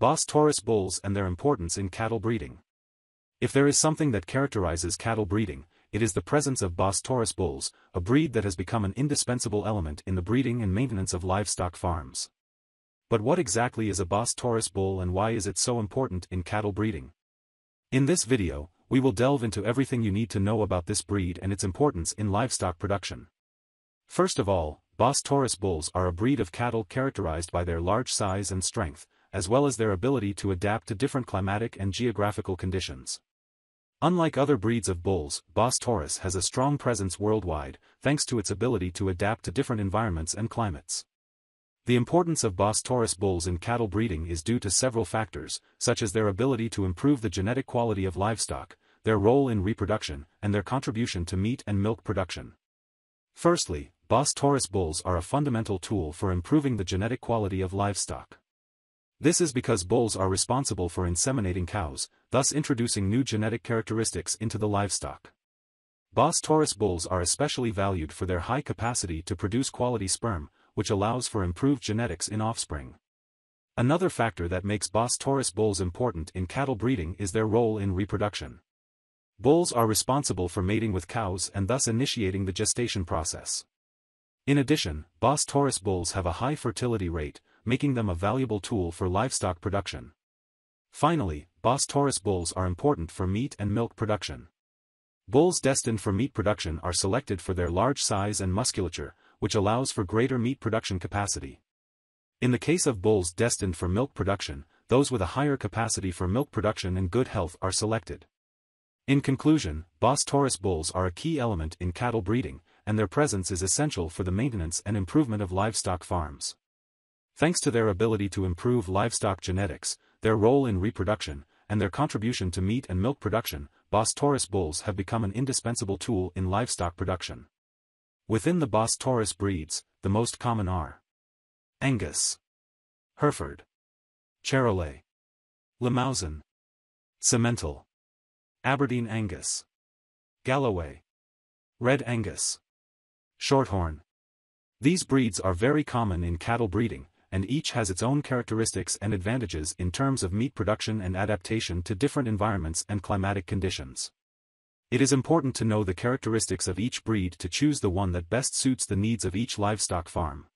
Bos Taurus bulls and their importance in cattle breeding. If there is something that characterizes cattle breeding, it is the presence of Bos Taurus bulls, a breed that has become an indispensable element in the breeding and maintenance of livestock farms. But what exactly is a Bos Taurus bull and why is it so important in cattle breeding? In this video, we will delve into everything you need to know about this breed and its importance in livestock production. First of all, Bos Taurus bulls are a breed of cattle characterized by their large size and strength, as well as their ability to adapt to different climatic and geographical conditions. Unlike other breeds of bulls, Bos Taurus has a strong presence worldwide, thanks to its ability to adapt to different environments and climates. The importance of Bos Taurus bulls in cattle breeding is due to several factors, such as their ability to improve the genetic quality of livestock, their role in reproduction, and their contribution to meat and milk production. Firstly, Bos Taurus bulls are a fundamental tool for improving the genetic quality of livestock. This is because bulls are responsible for inseminating cows, thus introducing new genetic characteristics into the livestock. Bos Taurus bulls are especially valued for their high capacity to produce quality sperm, which allows for improved genetics in offspring. Another factor that makes Bos Taurus bulls important in cattle breeding is their role in reproduction. Bulls are responsible for mating with cows and thus initiating the gestation process. In addition, Bos Taurus bulls have a high fertility rate, making them a valuable tool for livestock production. Finally, Bos Taurus bulls are important for meat and milk production. Bulls destined for meat production are selected for their large size and musculature, which allows for greater meat production capacity. In the case of bulls destined for milk production, those with a higher capacity for milk production and good health are selected. In conclusion, Bos Taurus bulls are a key element in cattle breeding, and their presence is essential for the maintenance and improvement of livestock farms. Thanks to their ability to improve livestock genetics, their role in reproduction, and their contribution to meat and milk production, Bos Taurus bulls have become an indispensable tool in livestock production. Within the Bos Taurus breeds, the most common are Angus, Hereford, Charolais, Limousin, Simmental, Aberdeen Angus, Galloway, Red Angus, Shorthorn. These breeds are very common in cattle breeding, and each has its own characteristics and advantages in terms of meat production and adaptation to different environments and climatic conditions. It is important to know the characteristics of each breed to choose the one that best suits the needs of each livestock farm.